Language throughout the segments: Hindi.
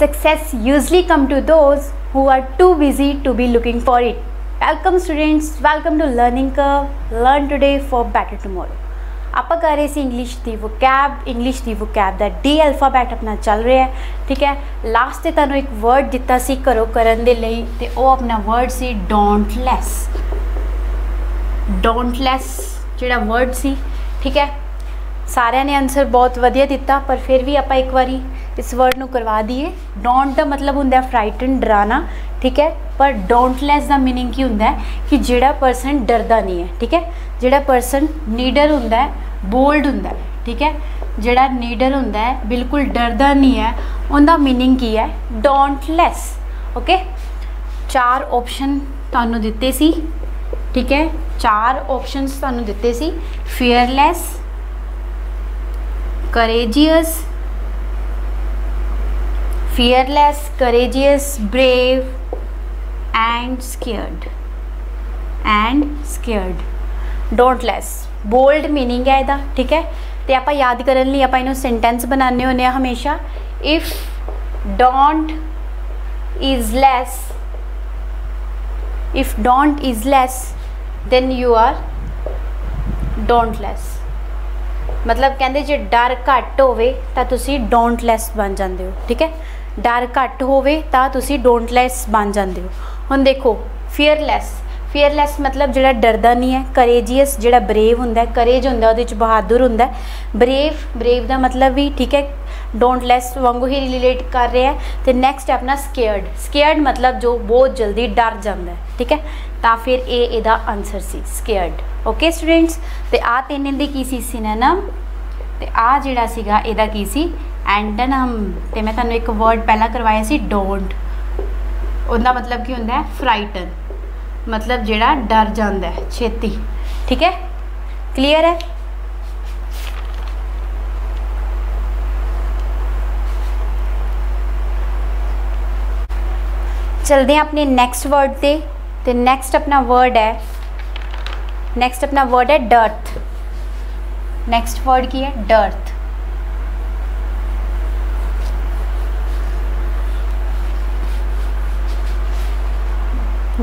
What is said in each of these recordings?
Success usually come to those who are too busy to be looking for it. Welcome students, welcome to Learning Curve. Learn today for better tomorrow. आप कर रहे सी इंग्लिश दी वोकैब दा डी अल्फाबैट अपना चल रहा है, ठीक है। लास्ट ते तुहानूं एक वर्ड दिता सी करो करन दे लई, ते ओ अपना वर्ड सी डोंटलेस जिहड़ा वर्ड सी, ठीक है। सारे ने आंसर बहुत वधिया दिता, पर फिर भी आप एक बारी इस वर्ड नूं करवा दिए। डोंट दा मतलब हुंदा फ्राइटन, डराना, ठीक है। पर डोंटलेस का मीनिंग की हुंदा है कि जिहड़ा परसन डरदा नहीं है, ठीक है। जिहड़ा परसन नीडर हुंदा है, बोल्ड हुंदा है, ठीक है। जिहड़ा नीडर हुंदा है, बिल्कुल डरदा नहीं है, उनका मीनिंग की है डोंटलेस। ओके, चार ऑप्शन तुहानूं दिते सी, ठीक है। चार ऑप्शनस तुहानूं दिते सी, fearless, courageous, fearless, courageous, brave and scared dauntless bold meaning है इदा, ठीक है। तो आप याद करन लई आप इन्हों सेंटेंस बनाने होने हमेशा। if daunt is less then you are dauntless, मतलब कहते जो डर घट होवे तां तुसीं dauntless बन जाते हो, ठीक है। डर घट होवे तां तुसीं dauntless बन जाते हो। हुण देखो fearless मतलब जिहड़ा डरदा नहीं है, courageous जिहड़ा brave हुंदा है, courage हुंदा उहदे च बहादुर हुंदा है, brave दा मतलब भी, ठीक है, dauntless वांगू ही रिलेट कर रहा है। तो नैक्सट अपना scared मतलब जो बहुत जल्दी डर जाता है, ठीक है। तो फिर एदा आंसर सी scared। ओके स्टूडेंट्स, तो आ तीन की सी सिनोनिम, तो आ जिहड़ा सीगा एदा की सी एंटोनिम। तो मैं तुहानूं एक वर्ड पहला करवाया सी डोंट, उहदा मतलब की हुंदा है फ्राइटन, मतलब जिहड़ा डर जाता है छेती, ठीक है। क्लीयर है? चलते हैं अपने नैक्सट वर्ड से। तो नैक्सट अपना वर्ड है डर्थ। नैक्सट वर्ड की है डर्थ।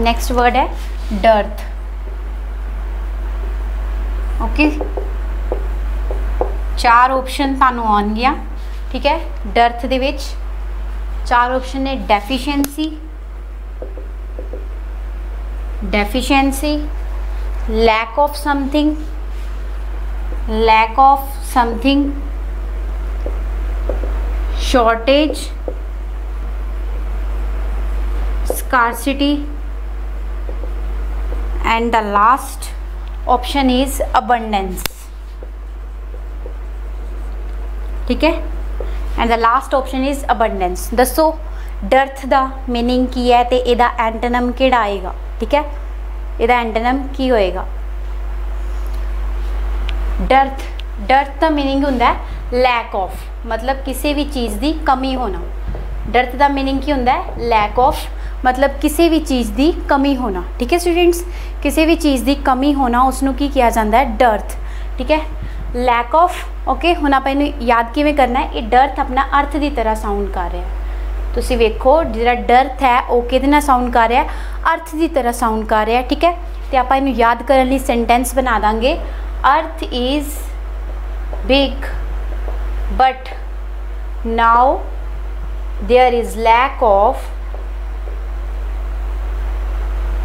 नैक्सट वर्ड है डर्थ। ओके, चार ऑप्शन तुहानूं आन गया, ठीक है। डर्थ दे विच चार ऑप्शन है deficiency, lack of something, shortage, scarcity and the last option is abundance, ठीक है। And the last option is abundance. दसो डर्थ दा मीनिंग की है, तो यदा एंटोनिम केड़ा आएगा, ठीक है। यदा एंटोनिम की होएगा? डर्थ का मीनिंग हुंदा है लैक ऑफ, मतलब किसी भी चीज़ की कमी होना। डर्थ का मीनिंग की हुंदा है लैक ऑफ, मतलब किसी भी चीज़ की कमी होना, ठीक है स्टूडेंट्स। किसी भी चीज़ की कमी होना उसनूं की किया जाता है डर्थ, ठीक है। Lack of. ओके, हुण आपां इहनूं याद किवें करना है? ये डर्थ अपना अर्थ की तरह साउंड कर रहा है। तुसी वेखो जिहड़ा डर्थ है वो किहदे साउंड कर रहा है? अर्थ की तरह साउंड कर रहा है, ठीक है। तो आपां इहनूं याद करन लई सेंटेंस बना देंगे। Earth is big but now there is lack of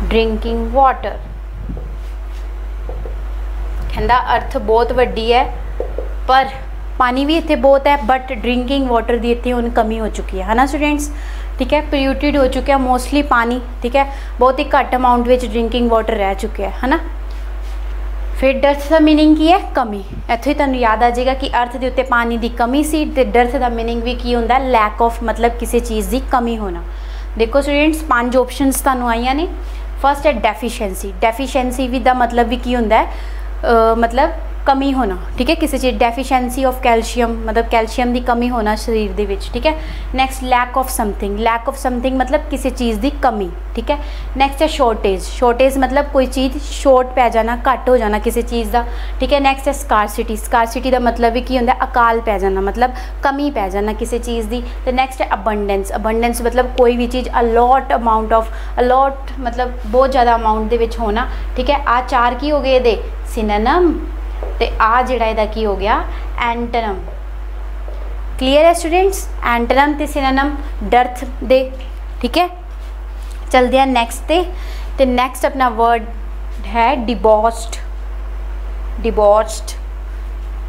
drinking water. कहंदा अर्थ बहुत वड्डी है, पर पानी भी इतने बहुत है, बट ड्रिंकिंग वाटर की इतनी हूँ कमी हो चुकी है ना स्टूडेंट्स, ठीक है। पोल्यूटिड हो चुका है मोस्टली पानी, ठीक है। बहुत ही घट अमाउंट में ड्रिंकिंग वाटर रह चुके है ना। फिर डर्थ का मीनिंग की है कमी। इतों ही तुहानूं याद आ जाएगा कि अर्थ के उत्ते पानी की कमी सी, ते डर्थ का मीनिंग भी की होंदा लैक ऑफ, मतलब किसी चीज़ की कमी होना। देखो स्टूडेंट्स, पांच ऑप्शनस तुहानूं आईयां ने। फर्स्ट है डेफिशिएंसी। डेफिशिएंसी भी दा मतलब भी की होंदा है मतलब कमी होना, ठीक है, किसी चीज़ डेफिशिएंसी ऑफ कैल्शियम, मतलब कैल्शियम की कमी होना शरीर दे विच, ठीक है। नैक्सट लैक ऑफ समथिंग मतलब किसी चीज़ की कमी, ठीक है। नैक्सट है शॉर्टेज मतलब कोई चीज़ शॉर्ट पै जाना, घट हो जाना किसी चीज़ का, ठीक है। नैक्सट है स्कारसिटी का मतलब भी की होंगे, अकाल पै जाना, मतलब कमी पै जाना किसी चीज़ की। तो नैक्सट है अबंडेंस मतलब कोई भी चीज़ अलॉट मतलब बहुत ज़्यादा अमाउंट दे विच होना, ठीक है। आ चार की हो गए दे सिनोनिम, तो आ जिहड़ा इहदा की हो गया एंटनम। क्लीयर है स्टूडेंट्स, एंटनम ते सिनोनिम डर्थ दे, ठीक है। चलते हैं नैक्सट ते नैक्सट अपना वर्ड है डिबॉस्ड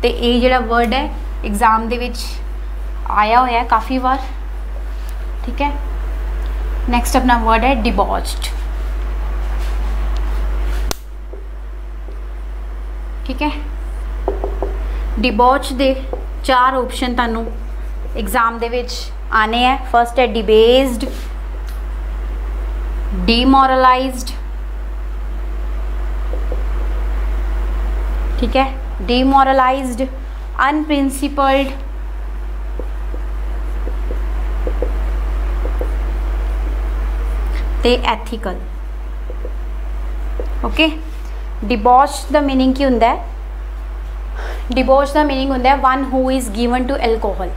तो ये जिहड़ा वर्ड है एग्जाम दे विच आया होया काफ़ी बार, ठीक है। नैक्सट अपना वर्ड है डिबॉस्ड, ठीक है। डिबॉच दे चार ऑप्शन तुहानू एग्जाम दे विच आने है। फर्स्ट है डिबेस्ड, डीमोरलाइज्ड, ठीक है, डीमोरलाइज्ड, अनप्रिंसिपल्ड, ते ethical, okay. Debauch the meaning की होंदा है, डिबॉच का मीनिंग होता है one who is given to alcohol,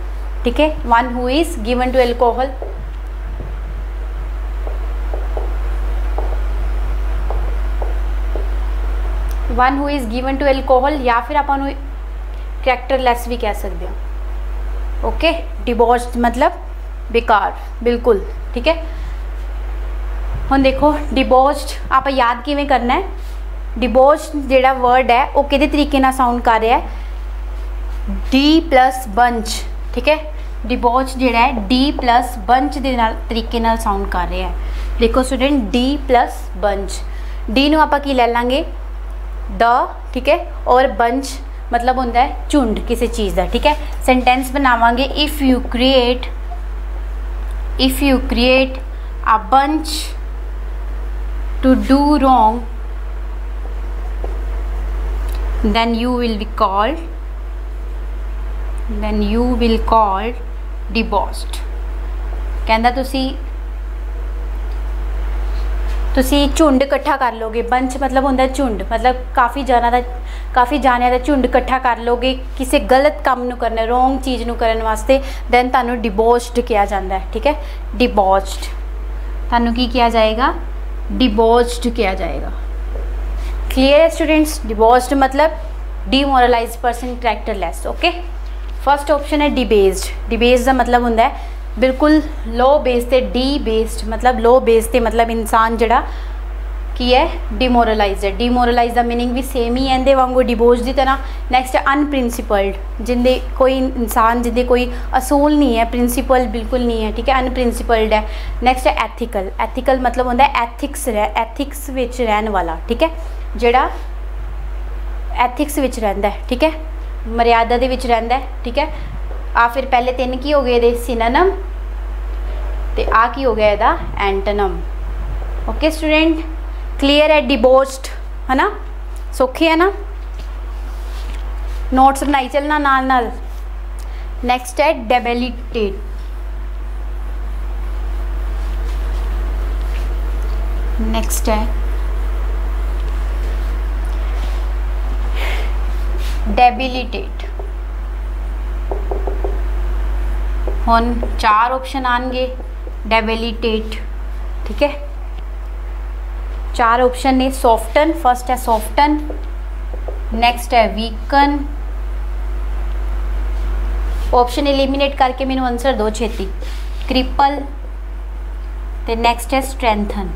ठीक है, one who is given to alcohol. One who is given to alcohol या फिर आप करैक्टरलैस भी कह सकते हो, ओके। डिबॉच मतलब बेकार, बिल्कुल, ठीक है। हम देखो डिबॉच आप याद किवें करना है। डिबॉच जेड़ा वर्ड है वो किस तरीके ना साउंड कर रहा है, डी प्लस बंच, ठीक है। डिबॉच जेड़ा है डी प्लस बंच दे नाल तरीके नाल साउंड कर रहा है। देखो student D plus bunch, D नूं आपां की ले लांगे द, ठीक है, और बंच मतलब होंदा है झुंड किसी चीज़ का, ठीक है। सेंटेंस बनावांगे if you create a bunch to do wrong then you will called debauched। कहंदा तुसी झुंड इकट्ठा कर लोगे, बंच मतलब होंदा झुंड, मतलब काफ़ी जानिया दा झुंड इकट्ठा कर लोगे किसी गलत काम नूं करने, रोंग चीज़ नूं करन वास्ते, दैन तुहानूं डिबॉच्ड किया जाता है, ठीक है। डिबॉच्ड तुहानूं की किया जाएगा, डिबॉच्ड किया जाएगा। क्लियर स्टूडेंट्स, डिबॉच्ड मतलब demoralize person, characterless, okay. First option है डिबेस्ड का मतलब होंदा है बिल्कुल लो बेस से, डीबेस्ड मतलब लो बेस से, मतलब इंसान जड़ा की है डीमोरलाइज है। डीमोरलाइज का मीनिंग भी सेम ही है इनके वांगू डिबॉच्ड की तरह। नैक्सट है अनप्रिंसिपल्ड, जिंदे कोई इंसान, जिंदे कोई असूल नहीं है, प्रिंसिपल बिल्कुल नहीं है, ठीक है, अनप्रिंसिपल्ड है। नैक्सट है एथिकल मतलब होंदा है एथिक्स विच रहन वाला, ठीक है, जड़ा एथिक्स विच रहंदा है, ठीक है, मर्यादा दे विच रहंदा है, ठीक है। आ फिर पहले तीन की हो गए दे सिनोनिम ते आ की हो गया इहदा एंटोनिम, ओके स्टूडेंट। क्लीयर है डिबॉच्ड, है ना, सौखे है ना, नोट्स बनाई चलना नाल नाल। नैक्सट है डेबिलिटेट, नैक्सट है डेबिलिटेट। हुन चार ऑप्शन आएंगे डेबिलिटेट, ठीक है, चार ऑप्शन ने। सॉफ्टन, फर्स्ट है सॉफ्टन, नेक्स्ट है वीकन। ऑप्शन एलिमिनेट करके मैनू आंसर दो छेती। क्रिपल ते नेक्स्ट है स्ट्रेंथन।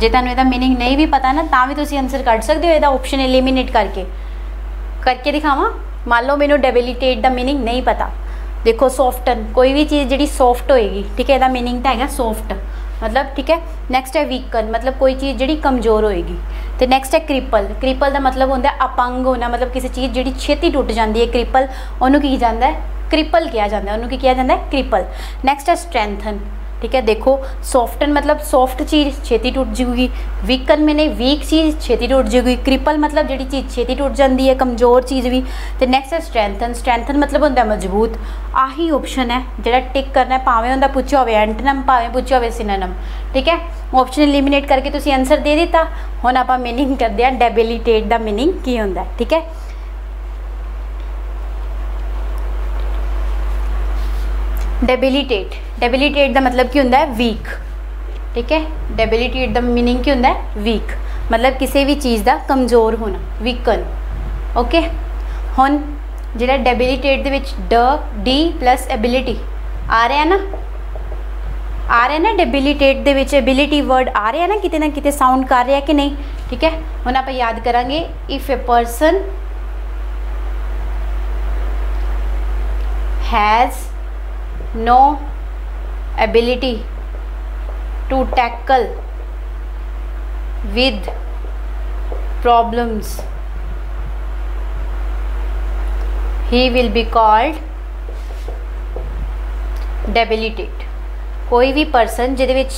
जे तुहानूं इहदा मीनिंग नहीं भी पता ना तां भी तुसीं आंसर कढ सकदे हो इहदा, ऑप्शन एलिमिनेट करके दिखावां। मान लो मैनूं डेबिलिटेट दा मीनिंग नहीं पता, देखो सॉफ्टन, कोई भी चीज़ जिहड़ी सॉफ्ट होएगी, ठीक है, इहदा मीनिंग तां हैगा सॉफ्ट मतलब, ठीक है। नैक्सट है वीकन मतलब कोई चीज़ जिहड़ी कमज़ोर होएगी। तो नैक्सट है क्रिपल दा मतलब होंदा है अपंग होना, मतलब किसी चीज़ जिहड़ी छेती टुट जाती है, क्रिपल उहनूं की जांदा है, क्रिपल किया जांदा है, उहनूं की किया जांदा है क्रिपल। नैक्सट है स्ट्रेंथन, ठीक है। देखो सॉफ्टन मतलब सॉफ्ट चीज़ छेती टूट जाएगी, वीकन मैंने वीक चीज़ छेती टूट जाएगी, क्रिपल मतलब जी चीज़ छेती टूट जाती है कमज़ोर चीज़ भी। तो नैक्सट है स्ट्रेंथन, स्ट्रेंथन मतलब होंगे मजबूत। आही ऑप्शन है जोड़ा टिक करना है, भावें उनका पूछा हो एंटनम भावें पूछा हो सिननम, ठीक है। ऑप्शन एलिमीनेट करके तुसीं आंसर दे दिता। हुण आपां मीनिंग करते हैं, डेबिलिटेट का मीनिंग की होंदा, ठीक है। डेबिलिटेट, डेबिलिटेट का मतलब की होंदा है वीक, ठीक है। डेबिलिटेट का मीनिंग की होंदा है वीक, मतलब किसी भी चीज़ का कमज़ोर होना, वीकन। ओके, हुण जिहड़ा डेबिलिटेट दे विच ड डी प्लस एबिलिटी आ रहा है ना, आ रहा है ना, डेबिलिटेट दे विच एबिलिटी वर्ड आ रहा है ना किते साउंड कर रहा है कि नहीं, ठीक है। हुण आपां याद करांगे, if a person has no ability to tackle with problems he will be called debilitate. कोई भी परसन जिहदे विच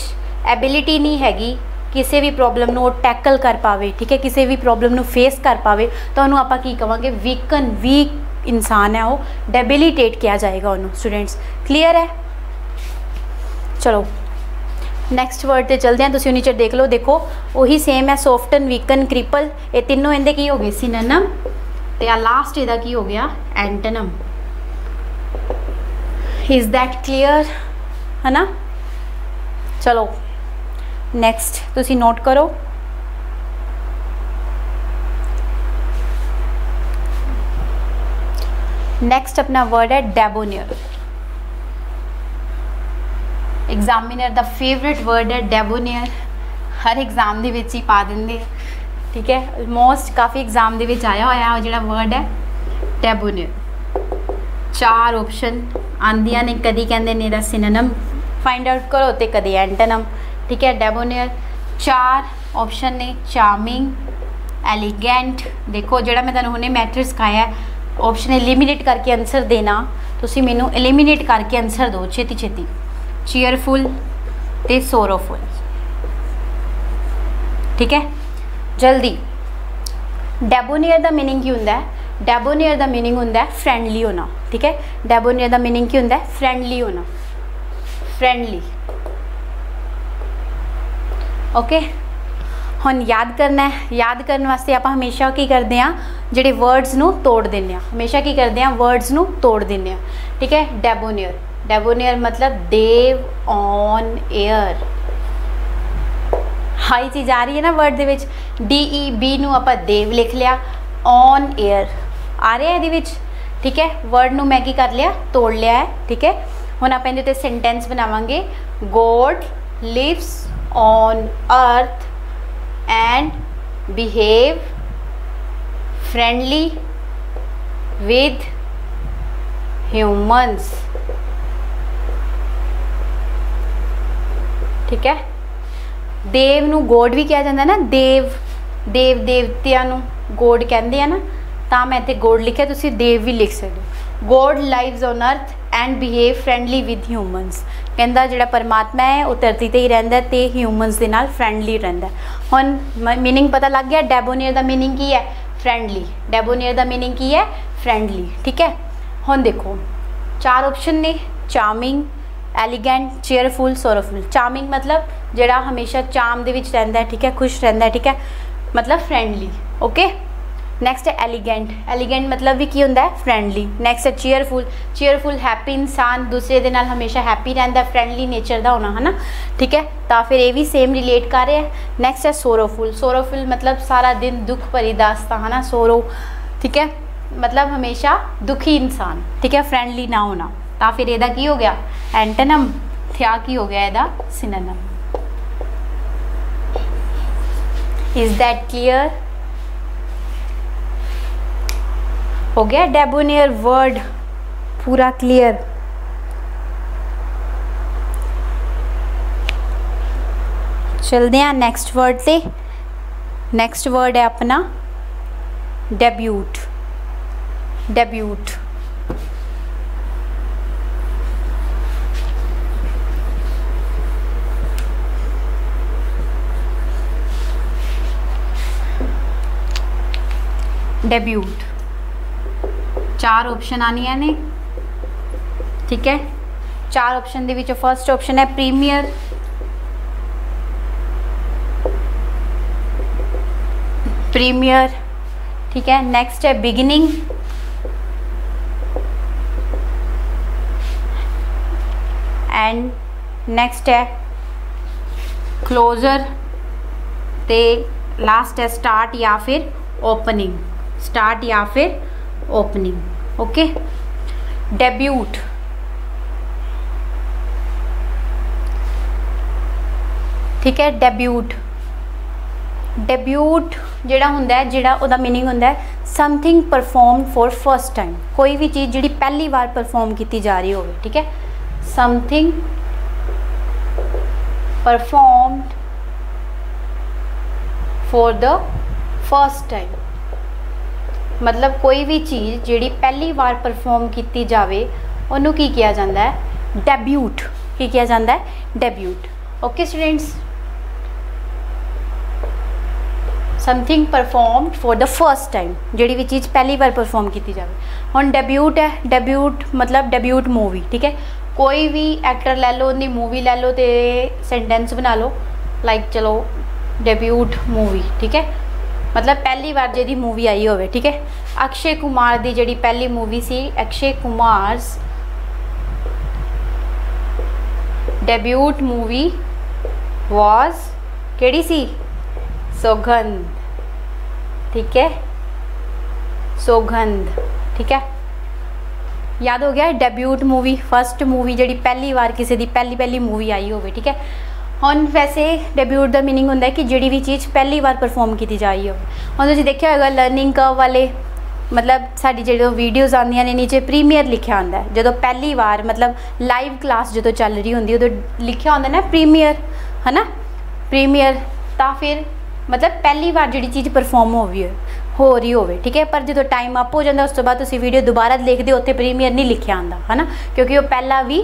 एबिलिटी नहीं हैगी किसी भी प्रॉब्लम नूं टैकल कर पावे, ठीक है, किसी भी प्रॉब्लम नूं फेस कर पावे, तो उन्होंने आपां की कहांगे वीकन, वीक इंसान है वो, डेबिलिटेट किया जाएगा उन्होंने। स्टूडेंट्स क्लीयर है? चलो नैक्सट वर्ड ते चलते हैं, तुसीं नीचे देख लो। देखो वही सेम है, सॉफ्टन, वीकन, क्रिपल, ये तीनों इनके की हो गए सिनोनिम, ते आ लास्ट इहदा की हो गया एंटोनिम। इज दैट क्लीयर, है ना? चलो नैक्सट तुसी नोट करो, नैक्सट अपना वर्ड है डेबोनियर। एग्जामिनर दा फेवरेट वर्ड है डेबोनियर, हर एग्जाम दे विच ही पा दिंदे, ठीक है। ऑलमोस्ट काफ़ी एग्जाम दे विच आया होया जिहड़ा वर्ड है डेबोनियर। चार ऑप्शन आंदियां ने, कदी कहंदे ने इहदा सिनोनिम फाइंड आउट करो तो कदी एंटोनिम, ठीक है। डेबोनियर चार ऑप्शन ने, चार्मिंग, एलिगेंट। देखो जोड़ा मैं तुहानूं हुणे मैटर सिखाया है, ऑप्शन एलिमीनेट करके आंसर देना, तुसीं मैनूं एलिमीनेट करके आंसर दो छेती छेती। चीयरफुल ते सोरोफुल, ठीक है, जल्दी। डेबोनियर दा मीनिंग की हुंदा है? डेबोनियर दा मीनिंग हुंदा है फ्रेंडली होना, ठीक है। डेबोनियर दा मीनिंग की हुंदा है? फ्रेंडली होना, फ्रेंडली। ओके, हम याद करना है, याद करने वास्ते आप हमेशा की करते हैं, जोड़े वर्ड्स नू तोड़ देने, हमेशा की करते हैं वर्ड्स नू तोड़ देने, ठीक है। डेबोनियर, डेबोनियर मतलब देव ऑन एयर, हाई चीज़ आ रही है ना वर्ड दे विच, डी ई बी नू आप देव लिख लिया, ऑन एयर आ रहा है ये, ठीक है। वर्ड नू मैं की कर लिया, तोड़ लिया है, ठीक है। हुण आप इहदे ते सेंटेंस बनावांगे, God lives on earth and behave friendly with humans, ठीक है। देव नू गॉड भी कहा जाता है ना, देव, देव देवतियां नू गॉड कहते हैं ना, तो मैं इत्थे गॉड लिखा, तुसीं देव भी लिख सकते हो। God lives on earth and behave friendly with humans, कहता जोड़ा परमात्मा है वो धरती ते ही रहिंदा है ते ह्यूमन्स दे नाल फ्रेंडली रहिंदा है। हुण मीनिंग पता लग गया, डेबोनियर दा मीनिंग की है? फ्रेंडली। डेबोनियर दा मीनिंग की है? फ्रेंडली, ठीक है। हुण देखो चार ऑप्शन ने, charming, elegant, cheerful, sorrowful. Charming मतलब जोड़ा हमेशा चार्म दे विच रहिंदा है, ठीक है, खुश रहिंदा है, ठीक है, मतलब फ्रेंडली। ओके, नैक्सट है एलिगेंट, एलिगेंट मतलब भी की होंदा है? फ्रेंडली। नैक्सट है चीयरफुल, चीयरफुल हैप्पी इंसान, दूसरे दे नाल हमेशा हैप्पी रहंदा, फ्रेंडली नेचर दा होना, है ना, ठीक है, तो फिर ये भी सेम रिलेट कर रहे हैं। नैक्सट है सोरोफुल, सोरोफुल मतलब सारा दिन दुख भरी दास्तां, है ना, सोरो, ठीक है, मतलब हमेशा दुखी इंसान, ठीक है, फ्रेंडली ना होना, तो फिर एदा की हो गया एंटोनिम, थिया की हो गया एदा सिनोनिम। Is that clear? हो गया डेबोनियर वर्ड पूरा क्लियर। चलते हैं नेक्स्ट वर्ड से, नेक्स्ट वर्ड है अपना डेब्यूट। डेब्यूट, डेब्यूट, चार ऑप्शन आनिया ने, ठीक है। चार ऑप्शन दे विच फर्स्ट ऑप्शन है प्रीमियर, प्रीमियर, ठीक है। नेक्स्ट है बिगिनिंग, एंड नेक्स्ट है क्लोजर, ते लास्ट है स्टार्ट या फिर ओपनिंग, स्टार्ट या फिर ओपनिंग, ओके। डेब्यूट, ठीक है, डेब्यूट। डेब्यूट जिहड़ा हुंदा है, जिहड़ा उहदा मीनिंग हुंदा है something perform for first time, कोई भी चीज़ जिहड़ी पहली बार परफॉर्म की जा रही होवे, ठीक है। Something performed for the first time, मतलब कोई भी चीज़ जिहड़ी पहली बार परफॉर्म की जावे उहनूं की किया जाता है, डेब्यूट। की किया जाता है, debut. Okay students, something perform for the first time, जिहड़ी भी चीज़ पहली बार परफॉर्म की जावे। हुण डेब्यूट है, डेब्यूट मतलब डेब्यूट मूवी, ठीक है। कोई भी एक्टर लै लो, उनकी मूवी लै लो, तो सेंटेंस बना लो लाइक चलो डेब्यूट मूवी, ठीक है, मतलब पहली बार जी मूवी आई होवे, ठीक है। अक्षय कुमार की जी पहली मूवी सी, Akshay Kumar debut movie was केड़ी सी, सौगंध, ठीक है, सौगंध, ठीक है। याद हो गया, डेब्यूट मूवी फर्स्ट मूवी जी पहली बार किसी की पहली मूवी आई होवे, ठीक है। हम वैसे डेब्यूट का मीनिंग होंगे कि जी भी चीज़ पहली बार परफॉर्म की जा रही हो। हम तुम देखा होगा लर्निंग कर्व वाले, मतलब साड़ी जो वीडियोज़ आदि ने नीचे प्रीमियर लिखा होंगे, जो पहली बार मतलब लाइव क्लास जो चल रही होंगी उदो लिखा होंगे ना प्रीमियर, है ना, प्रीमियर, तो फिर मतलब पहली बार जी चीज़ परफॉर्म हो रही होवे, ठीक है। पर जो टाइम अप हो जाता उस तो बाद वीडियो दोबारा देखते हो, उत्थे प्रीमियर नहीं लिखा आता, है ना, क्योंकि वो पहला भी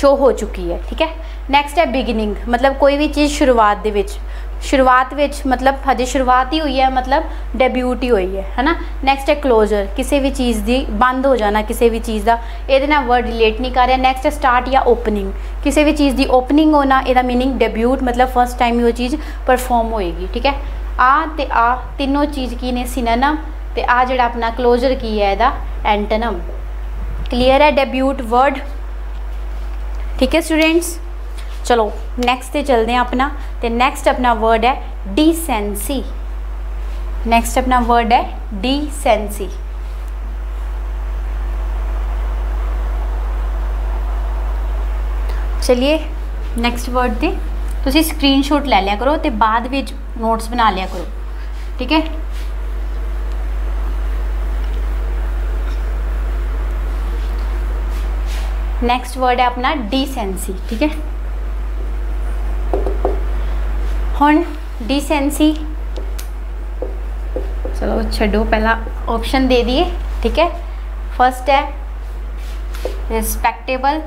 शो हो चुकी है, ठीक है। नैक्सट है बिगिनिंग, मतलब कोई भी चीज़ शुरुआत दे विच, शुरुआत विच मतलब हजे शुरुआत ही हुई है, मतलब डेब्यूट ही हुई है ना। नैक्सट है क्लोजर, किसी भी चीज़ दी बंद हो जाना, किसी भी चीज़ का, ये ना वर्ड रिलेट नहीं कर रहा। नैक्सट है स्टार्ट या ओपनिंग, किसी भी चीज़ की ओपनिंग होना, यदा मीनिंग डेब्यूट मतलब फर्स्ट टाइम वो चीज़ परफॉर्म होएगी, ठीक है। आ ते आ तीनों चीज़ की ने सिनोनिम, ते आ जिहड़ा अपना क्लोजर की है इहदा एंटोनिम, क्लीयर है डेब्यूट वर्ड, ठीक है स्टूडेंट्स। चलो नैक्सट ते चलते हैं अपना, तो नैक्सट अपना वर्ड है डिसेंसी, नैक्सट अपना वर्ड है डिसेंसी, चलिए नैक्सट वर्ड ते तुसी स्क्रीनशॉट ले लिया करो, तो बाद विच नोट्स बना लिया करो, ठीक है। नेक्स्ट वर्ड है अपना डिसेंसी, ठीक है। हुण डिसेंसी चलो छड्डो, पहला ऑप्शन दे दिए, ठीक है। फर्स्ट है रिस्पेक्टेबल,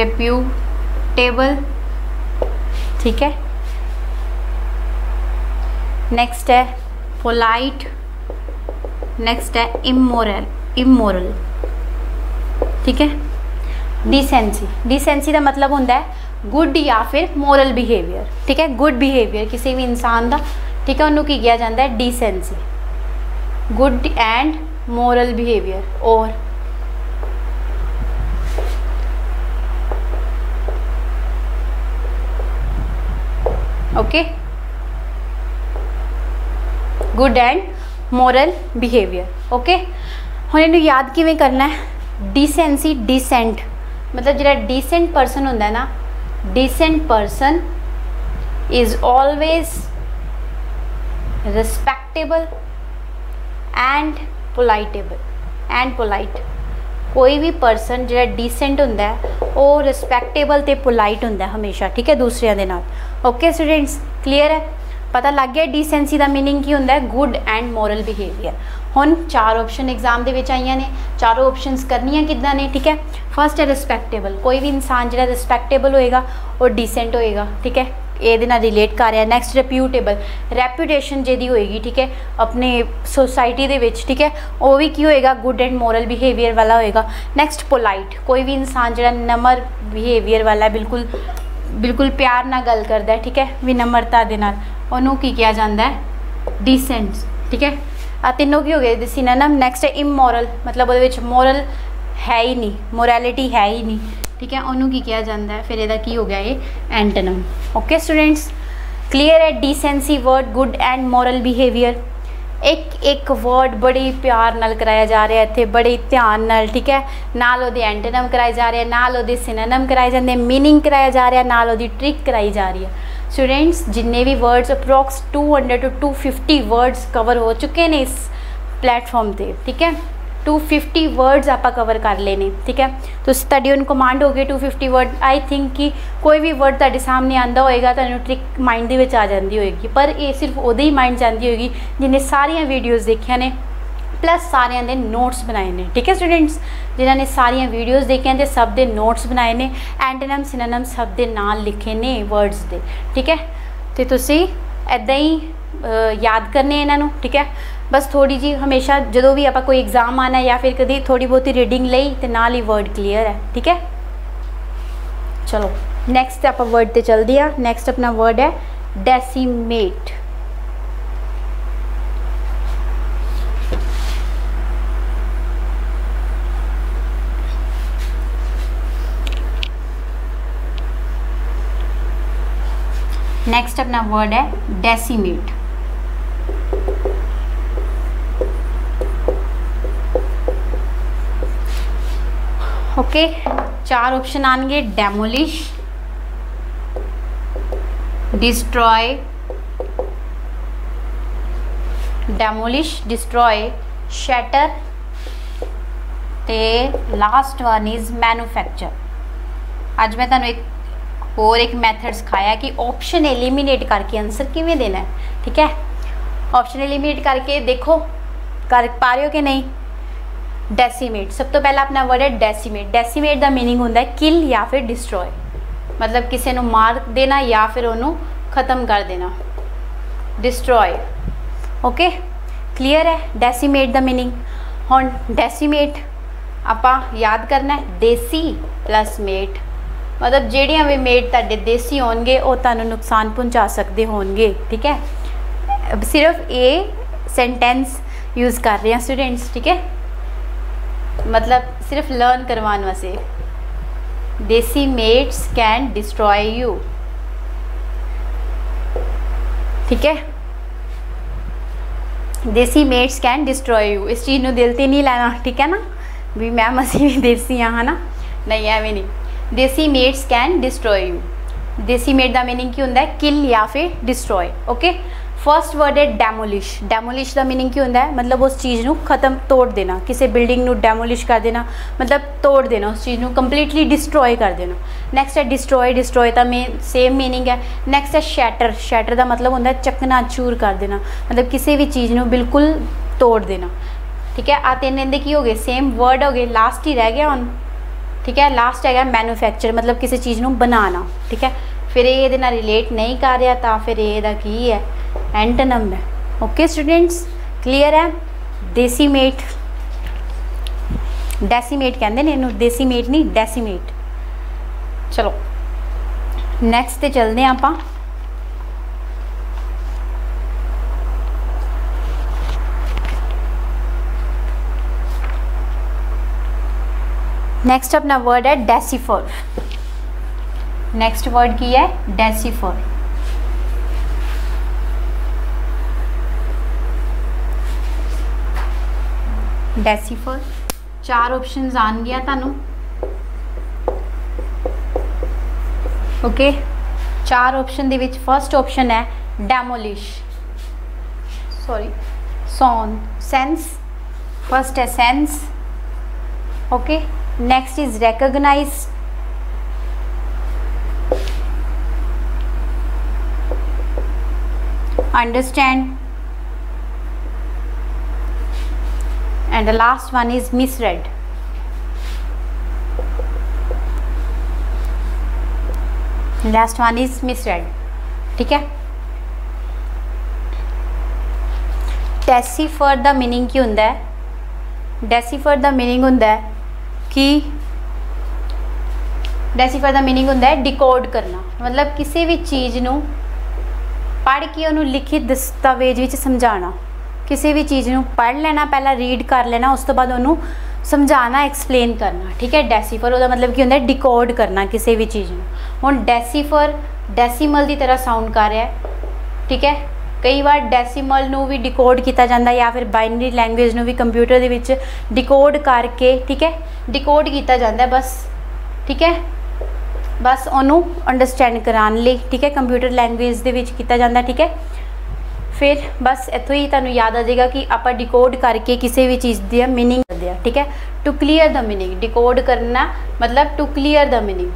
रेप्यूटेबल, ठीक है। नेक्स्ट है पोलाइट, नेक्स्ट है इमोरल, इमोरल, ठीक है। डिसेंसी, डिसेंसी का मतलब होता है गुड या फिर मोरल बिहेवियर, ठीक है, गुड बिहेवियर किसी भी इंसान का, ठीक है, उन्होंने की किया जाता है decency, good and moral behaviour. और okay, good and moral behaviour, okay. हुण इहनूं याद किवें करना है, डिसेंसी, डिसेंट मतलब जिहड़ा डिसेंट परसन हुंदा है ना, decent person is always respectable and politeable and polite. कोई भी परसन जिहड़ा डिसेंट हुंदा है वो रिस्पेक्टेबल ते पोलाइट हुंदा है हमेशा, ठीक है, दूसरियां दे नाल। ओके स्टूडेंट्स, क्लीयर है, पता लग गया डिसेंसी का मीनिंग की हुंदा है, गुड एंड मोरल बिहेवियर। हुण चार ऑप्शन एग्जाम दे विच आईयां ने, चारों ऑप्शनस करनियां किद्दां ने, ठीक है। फर्स्ट है रिस्पेक्टेबल, कोई भी इंसान जिहड़ा रिस्पेक्टेबल होएगा और डिसेंट होएगा, ठीक है। ये रिलेट कर रहा। नैक्सट रेप्यूटेबल, रैप्यूटेशन जी होएगी ठीक है अपने सोसाइटी दे विच ठीक है, वो भी की होएगा गुड एंड मोरल बिहेवियर वाला होएगा। नैक्सट पोलाइट, कोई भी इंसान जो नम्र बिहेवियर वाला बिल्कुल बिल्कुल प्यार नाल गल करता है ठीक है विनम्रता दे नाल, उन्होंने की किया जाता है डिसेंट ठीक है। आ तीनों की हो गए सिनोनिम। नैक्सट इमोरल, मतलब वो मोरल है ही नहीं, मोरैलिटी है ही नहीं ठीक है, उन्होंने की किया जाता है फिर एदा की हो गया ये एंटोनिम। ओके स्टूडेंट्स क्लीयर है, decency word good and moral behaviour, एक एक वर्ड बड़े प्यार नाल कराया जा रहा है इतने बड़े ध्यान नाल ठीक है, नाल उहदे एंटोनिम कराए जा रहे हैं, नाल उहदे सिनोनिम कराए जाते हैं, मीनिंग कराया जा रहा है, नाल उहदी ट्रिक कराई जा रही है। स्टूडेंट्स जिन्ने भी words approx 200 to 250 words cover हो चुके ने इस प्लेटफॉर्म पे ठीक है, 250 वर्ड्स आप कवर कर लेने ठीक है। तो स्टडी ऑन कमांड हो गए 250 वर्ड, आई थिंक कि कोई भी वर्ड तुहाडे सामने आंदा होएगा तो ट्रिक माइंड दे विच आ जांदी होएगी, पर ये सिर्फ उहदे ही माइंड जांदी होएगी जिन्हें सारियां वीडियोज़ देखिया ने प्लस सारियां दे नोट्स बनाए ने ठीक है। स्टूडेंट्स जिन्होंने सारियां वीडियोज़ देखिया तो सब दे नोट्स बनाए ने, एंटोनिम सिनोनिम सब दे नाल लिखे ने वर्ड्स दे ठीक है। तो तुसीं ऐदां ही याद करने इन्हां नूं ठीक है, बस थोड़ी जी हमेशा जो भी आप कोई एग्जाम आना या फिर कभी थोड़ी बहुत रीडिंग लई तो नाल ही वर्ड क्लीयर है ठीक है। चलो नैक्सट आप वर्ड पर चलते हैं, नैक्सट अपना वर्ड है डेसीमेट। नेक्स्ट अपना वर्ड है डेसीमेट। ओके चार ऑप्शन आएंगे, डेमोलिश, डिस्ट्रॉय, शैटर ते लास्ट वन इज मैनुफैक्चर। आज मैं तुहानूं एक और एक मैथड सिखाया कि ऑप्शन एलिमिनेट करके आंसर किवें देना है ठीक है। ऑप्शन एलिमिनेट करके देखो कर पा रहे हो कि नहीं। डेसीमेट, सब तो पहला अपना वर्ड है डेसीमेट। डेसीमेट का मीनिंग होता है किल या फिर डिस्ट्रॉय, मतलब किसी को मार देना या फिर उन्होंने खत्म कर देना, डिस्ट्रॉय। ओके क्लीयर है डेसीमेट का मीनिंग। हम डेसीमेट आप याद करना है देसी प्लस मेट, मतलब जेडियां भी मेड ताडे देसी होंगे वो तुहानूं नुकसान पहुँचा सकते होंगे ठीक है। सिर्फ ये सेंटेंस यूज़ कर रहे हैं स्टूडेंट्स ठीक है, मतलब सिर्फ लर्न करवाने वास्ते। देसी मेड्स कैन डिस्ट्रॉय यू ठीक है, देसी मेड्स कैन डिस्ट्रॉय यू। इस चीज़ को दिल से नहीं लेना ठीक है ना, भी मैम असी भी देसी हाँ है ना, नहीं एवं नहीं। Decimates can destroy you, decimate का मीनिंग की होंगे किल या फिर डिस्ट्रॉय। ओके फर्स्ट वर्ड है डेमोलिश। डेमोलिश का मीनिंग की होंगे, मतलब उस चीज़ को खत्म तोड़ देना, किसी बिल्डिंग को डेमोलिश कर देना मतलब तोड़ देना, उस चीज़ को कंप्लीटली डिस्ट्रॉय कर देना। नैक्सट है डिस्ट्रॉय, का सेम मीनिंग है। नैक्सट है शैटर, का मतलब होंगे चकना चूर कर देना, मतलब किसी भी चीज़ को बिल्कुल तोड़ देना ठीक है। आ तीन इनके की हो गए सेम वर्ड हो गए, लास्ट ही रह गया हम ठीक है। लास्ट है मैनुफैक्चर, मतलब किसी चीज़ को बनाना ठीक है। फिर ये रिलेट नहीं कर रहा तो फिर ये की है एंटोनिम है। ओके स्टूडेंट्स क्लीयर है, डेसीमेट, कहते हैं इन्हों, डेसीमेट नहीं डेसीमेट। चलो नैक्सट ते चलते हैं आपां, नेक्स्ट अपना वर्ड है डेसिफर। नेक्स्ट वर्ड की है डेसिफर। चार ऑप्शंस आन गया थानू ओके। चार ऑप्शन दे विच फर्स्ट ऑप्शन है डेमोलिश, सॉरी सेंस, फर्स्ट है sense okay. Next is recognise, understand and the last one is misread. ठीक है। डेसीफर दा मीनिंग की हुंदा है, डेसीफर दा मीनिंग हुंदा है कि डेसीफर दा मीनिंग हुंदा है डिकोड करना, मतलब किसी भी चीज़ नू पढ़ के उन्होंने लिखित दस्तावेज विच समझाना। किसी भी चीज़ नू पढ़ लेना, पहला रीड कर लेना, उस तो बाद उन्होंने समझाना, एक्सप्लेन करना, ठीक है। डेसीफर उहदा मतलब की हुंदा है डिकोड करना किसी भी चीज़ नू। हुण डेसीफर डेसीमल की तरह साउंड कर रहा है, ठीक है। कई बार डेसीमल नू भी डिकोड किया जाता या फिर बाइनरी लैंग्वेज नू भी कंप्यूटर दे विच डिकोड करके, ठीक है, डिकोड किया जाता है बस, ठीक है, बस उन्हों अंडरस्टैंड कराने लिए, ठीक है, कंप्यूटर लैंग्वेज दे विच किया जाता, ठीक है। फिर बस इतों ही तुहानूं याद आ जाएगा कि आप डिकोड करके किसी भी चीज़ दी मीनिंग करते हैं, ठीक है। To clear the meaning, decode करना मतलब टू क्लीयर द मीनिंग,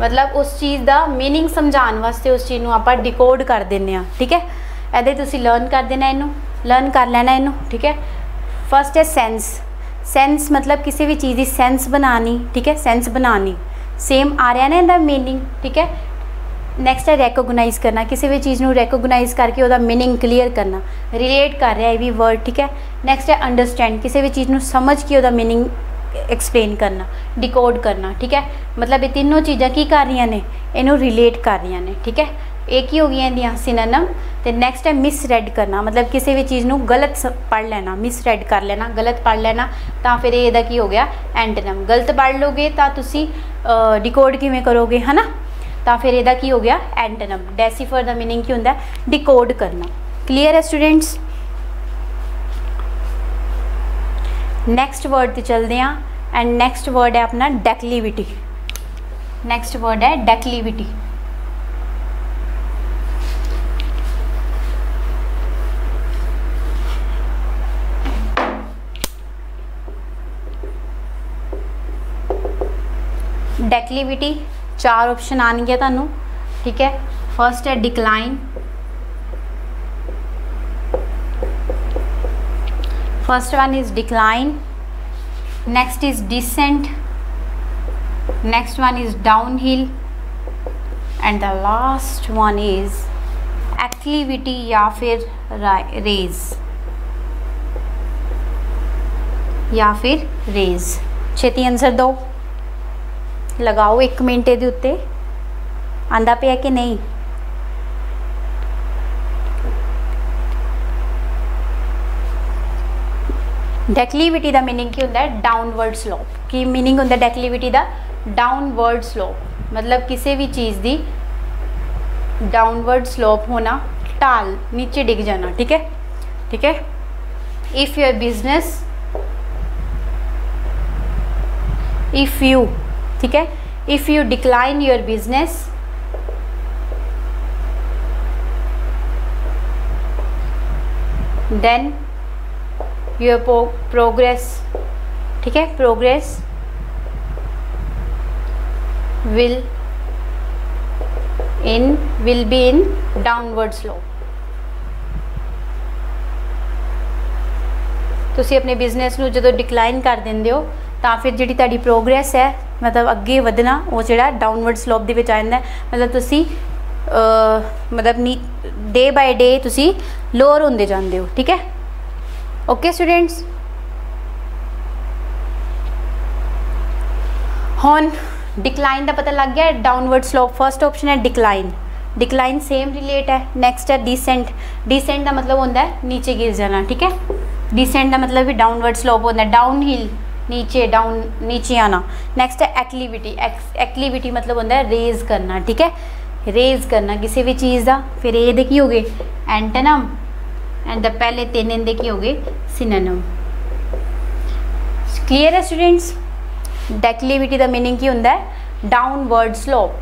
मतलब उस चीज़ का मीनिंग समझाने वास्ते उस चीज़ को आप डिकोड कर दें, ठीक है। ये तुसी लर्न कर देना, इनू लर्न कर लेना इनू, ठीक है। फर्स्ट है सेंस, सेंस मतलब किसी भी चीज़ की सेंस बनानी, ठीक है, सेंस बनानी, सेम आ रहा ना इनका मीनिंग, ठीक है। नैक्सट है रैकोगनाइज़ करना, किसी भी चीज़ को रैकोगनाइज़ करके उसका मीनिंग क्लीयर करना, रिलेट कर रहा है भी वर्ड, ठीक है। नैक्सट है अंडरस्टैंड, किसी भी चीज़ को समझ के उसका मीनिंग एक्सप्लेन करना, डिकोड करना, ठीक है। मतलब ये तीनों चीज़ा की कर रही ने, इनू रिलेट कर रही ने, ठीक है। एक ही हो गई इनदियाँ सिनोनिम। तो नैक्सट है मिसरीड करना, मतलब किसी भी चीज़ को गलत पढ़ लेना, मिसरीड कर लेना, गलत पढ़ लेना, तो फिर ये की हो गया एंटोनिम। गलत पढ़ लोगे तो तुम डिकोड किवें करोगे, है ना, तो फिर ये की हो गया एंटोनिम। डेसीफर का मीनिंग की होंदा है डिकोड करना। क्लीयर है स्टूडेंट्स। नैक्सट वर्ड पर चलते हैं एंड नैक्सट वर्ड है अपना डेक्लिविटी। नैक्सट वर्ड है डेक्लिविटी। डेक्लिविटी चार ऑप्शन आने थानू, ठीक है। फर्स्ट है decline, first one is decline, next is descent, next one is downhill and the last one is acclivity या फिर रेज। छेती आंसर दो, लगाओ एक मिनट दे उत्ते आंदा पे है कि नहीं। डेक्लिविटी का मीनिंग की होंदा है डाउनवर्ड स्लोप। की मीनिंग होंदा डेक्लिविटी का डाउनवर्ड स्लोप, मतलब किसी भी चीज़ की डाउनवर्ड स्लोप होना, ढाल, नीचे डिग जाना, ठीक है, ठीक है। If your business, if you, ठीक है, if you decline your business, then your progress, ठीक है, progress will be in downward slope. तुसी अपने बिजनेस नू जदों डिक्लाइन कर देंदे हो तां फिर जिहड़ी तुहाडी प्रोग्रेस है, मतलब अगे वधना, वो जिहड़ा डाउनवर्ड स्लोप दे विच आ जांदा है। मतलब तुसी मतलब नी डे बाय डे तुसी लोअर होंदे जांदे हो, ठीक है। ओके स्टूडेंट्स, हूँ डिक्लाइन का पता लग गया। डाउनवर्ड स्लोप फर्स्ट ऑप्शन है डिक्लाइन, डिक्लाइन सेम रिलेट है। नेक्स्ट है डिसेंट, डिसेंट का मतलब होता है नीचे गिर जाना, ठीक है। डिसेंट का मतलब भी डाउनवर्ड स्लोप होता है, डाउन हिल, नीचे, डाउन, नीचे आना। नेक्स्ट है एक्लिविटी, एक्लिविटी मतलब होता है रेज करना, ठीक है, रेज करना किसी भी चीज़ का। फिर ये दे की हो गए एंटोनिम एंड पहले तीन इनके की हो गए सिनोनिम। क्लीयर है स्टूडेंट्स। डेक्लिविटी का मीनिंग की होंदा है डाउनवर्ड स्लोप।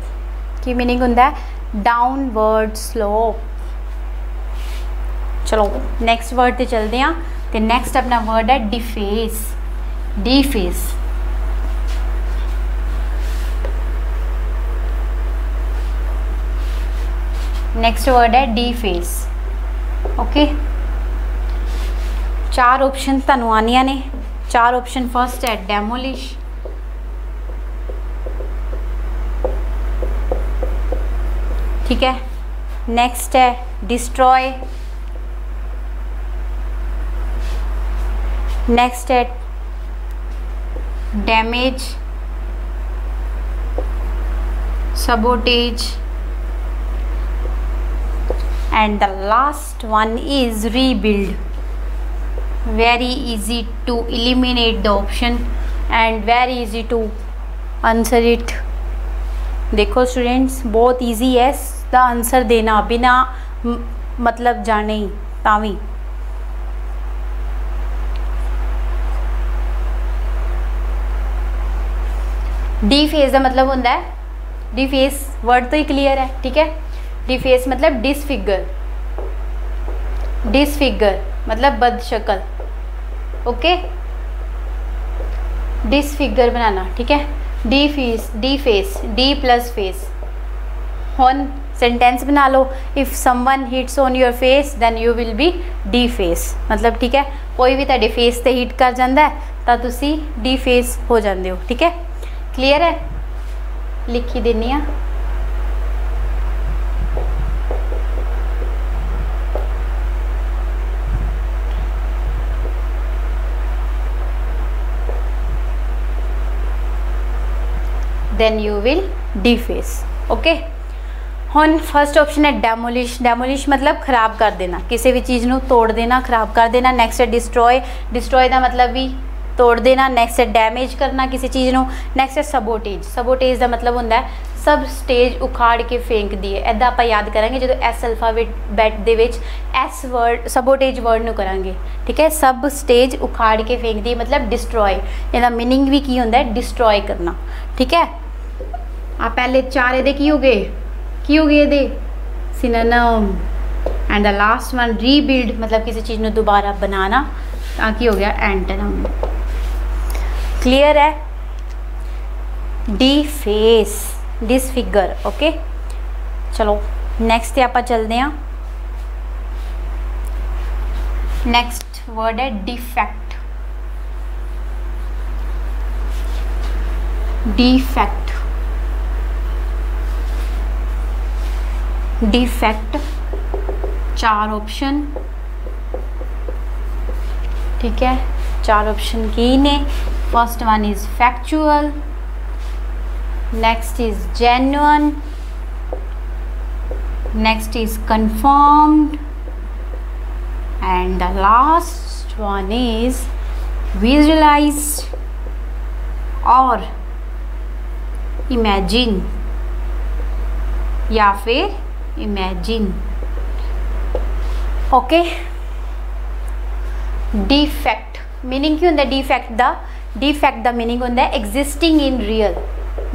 की मीनिंग होंदा है डाउनवर्ड स्लोप। चलो नैक्सट वर्ड पे चलते हैं। तो नैक्सट अपना वर्ड है डिफेस। डिफेस, नेक्स्ट वर्ड है डिफेस। ओके, चार ऑप्शन तुहानूं आनिया ने, चार ऑप्शन। फर्स्ट है डेमोलिश, ठीक है। नेक्स्ट है डिस्ट्रॉय, नेक्स्ट है damage, sabotage, and the last one is rebuild. Very easy to eliminate the option and very easy to answer it. देखो students, बहुत easy है द आंसर देना बिना मतलब जाने ही तावी। डी फेस का मतलब होता है, डी फेस वर्ड तो ही क्लियर है, ठीक है। डिफेस मतलब डिसफिगर, डिसफिगर मतलब बदशकल, ओके, डिसफिगर बनाना, ठीक है। Deface, deface, D plus face. On sentence बना लो, if someone hits on your face then you will be deface, मतलब ठीक है कोई भी तुहाडे फेस ते हिट कर जांदा है तां तुसीं डिफेस हो जांदे हो, ठीक है। क्लीयर है, लिखी देनी आ। Then you will deface, okay। हम फर्स्ट ऑप्शन है डेमोलिश, डेमोलिश मतलब खराब कर देना, किसी भी चीज़ को तोड़ देना, खराब कर देना। नैक्सट है डिस्ट्रॉय, डिस्ट्रॉय का मतलब भी तोड़ देना। नैक्सट है डैमेज करना किसी चीज़ को। नैक्सट है सबोटेज, सबोटेज का मतलब होता है सब स्टेज उखाड़ के फेंक दिए। इदा आप याद करेंगे जो एस अल्फाबेट दे विच एस वर्ड सबोटेज वर्ड नूं करांगे, ठीक है। सब स्टेज उखाड़ के फेंक दिए मतलब डिस्ट्रॉय, इसका मीनिंग भी की होंदा है डिस्ट्रॉय करना, ठीक है। आप पहले चार ये की हो गए, की हो गए दे synonym, and the last one rebuild मतलब किसी चीज़ को दोबारा बनाना, ताकि हो गया एंटोनिम। क्लियर है, डी फेस डिसफिगर, ओके। चलो नेक्स्ट पे आप चलते हैं। नेक्स्ट वर्ड है डिफेक्ट, डिफेक्ट, डिफेक्ट, चार ऑप्शन, ठीक है। चार ऑप्शन की ने, first one is factual, next is genuine, next is confirmed, and the last one is visualised और इमेजिन या फिर इमेजिन, ओके। डिफेक्ट मीनिंग क्यों होता है, defect the, defect the meaning होता है एग्जिस्टिंग इन रियल,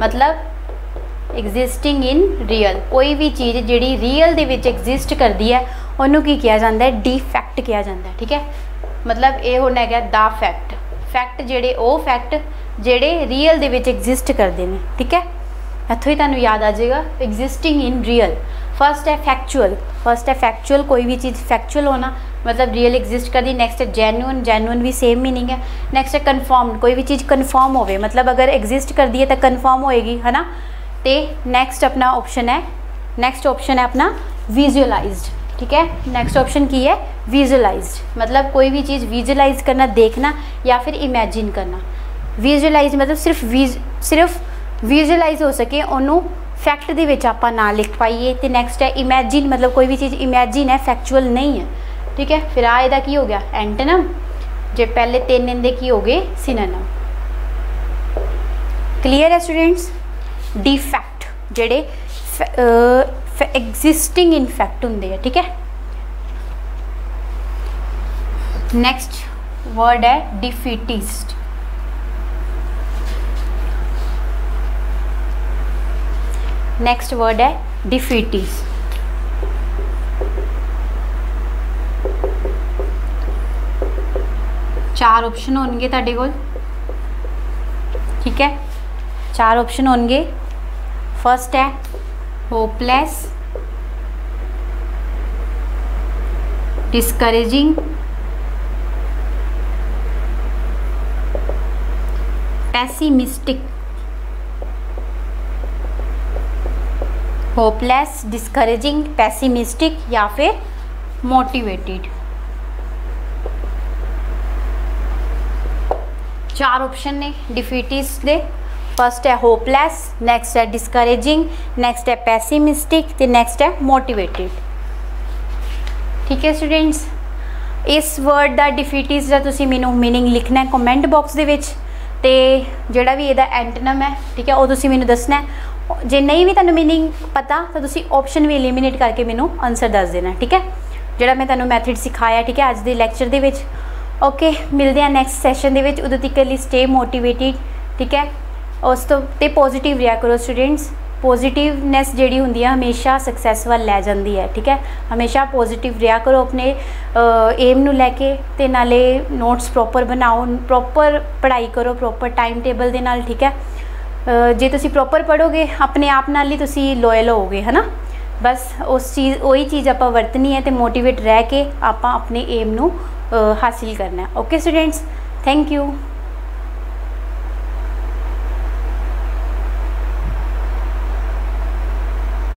मतलब एग्जिस्टिंग इन रियल, कोई भी चीज़ जिहड़ी रियल दे विच एग्जिस्ट करती है उन्हों की किया जाता है डिफेक्ट किया जाता है, ठीक है। मतलब ये होना है द फैक्ट, फैक्ट जिहड़े ओ फैक्ट जिहड़े रियल दे विच एग्जिस्ट करते हैं, ठीक है। इत्थों ही तुहानूं याद आ जाएगा एग्जिस्टिंग इन रियल। फर्स्ट है फैक्चुअल, फर्स्ट है फैक्चुअल, कोई भी चीज़ फैक्चुअल होना मतलब रियल एग्जिस्ट कर दी। नेक्स्ट है जेन्युइन, जेन्युइन भी सेम मीनिंग है। नेक्स्ट है कन्फर्म्ड, कोई भी चीज़ कन्फर्म होवे मतलब अगर एग्जिस्ट कर दी है तो कन्फर्म होएगी, है ना। तो नेक्स्ट अपना ऑप्शन है, नेक्स्ट ऑप्शन है अपना विजुअलाइज्ड, ठीक है। नेक्स्ट ऑप्शन की है विजुअलाइज्ड, मतलब कोई भी चीज़ विजुअलाइज करना, देखना या फिर इमेजिन करना। विजुअलाइज मतलब सिर्फ विजुअलाइज हो सके उन्होंने फैक्ट दे विच आपां ना लिख पाइए। तो नैक्सट है इमेजिन, मतलब कोई भी चीज़ इमेजिन है फैक्चुअल नहीं है, ठीक है। फिर आ इहदा की हो गया एंटोनिम, जो पहले तीन इहदे की हो गए सिनोनिम। क्लीयर है स्टूडेंट्स, डिफेक्ट जेडे एग्जिस्टिंग इन फैक्ट होंदे है, ठीक है। नेक्स्ट वर्ड है डिफीटिस्ट, नेक्स्ट वर्ड है डिफीटीज, चार ऑप्शन होंगे तुहाडे कोल, ठीक है। चार ऑप्शन होंगे, फर्स्ट है hopeless, discouraging, pessimistic hopeless, discouraging, pessimistic या फिर मोटिवेटेड। चार ऑप्शन ने डिफीटिस दे। फर्स्ट है होपलेस, नैक्सट है डिस्करेजिंग, नैक्सट है पेसिमिस्टिक तो नैक्सट है मोटिवेटेड। ठीक है स्टूडेंट्स, इस वर्ड का डिफीटिस का तुम मैनू मीनिंग लिखना कमेंट बॉक्स के जोड़ा भी यदा एंटनम है, ठीक है, वो मैनू दसना है। जे नहीं भी तुम्हें मीनिंग पता तो तुम ऑप्शन भी एलिमीनेट करके मैनू आंसर दस देना, ठीक है, जोड़ा मैं तुम्हें मैथड सिखाया, ठीक है, अज के लैक्चर के। ओके, मिलते हैं नैक्सट सैशन के, उदों तक स्टे मोटिवेटिड, ठीक है। उस तो पॉजिटिव रहा करो स्टूडेंट्स, पॉजिटिवनेस जी होंगी हमेशा सक्सैस वाल लै जाती है, ठीक है। हमेशा पॉजिटिव रहा करो अपने एम नूं लैके, ते नाले नोट्स प्रॉपर बनाओ, प्रॉपर पढ़ाई करो, प्रॉपर टाइम टेबल दे नाल, ठीक है। जे तुसी प्रॉपर पढ़ोगे अपने आप नाल ही तुसी लॉयल होगे, है ना। बस उस चीज़ वही चीज़ आपां वरतनी है, तो मोटिवेट रह के आपां अपने एम नूं हासिल करना है। Okay students, thank you.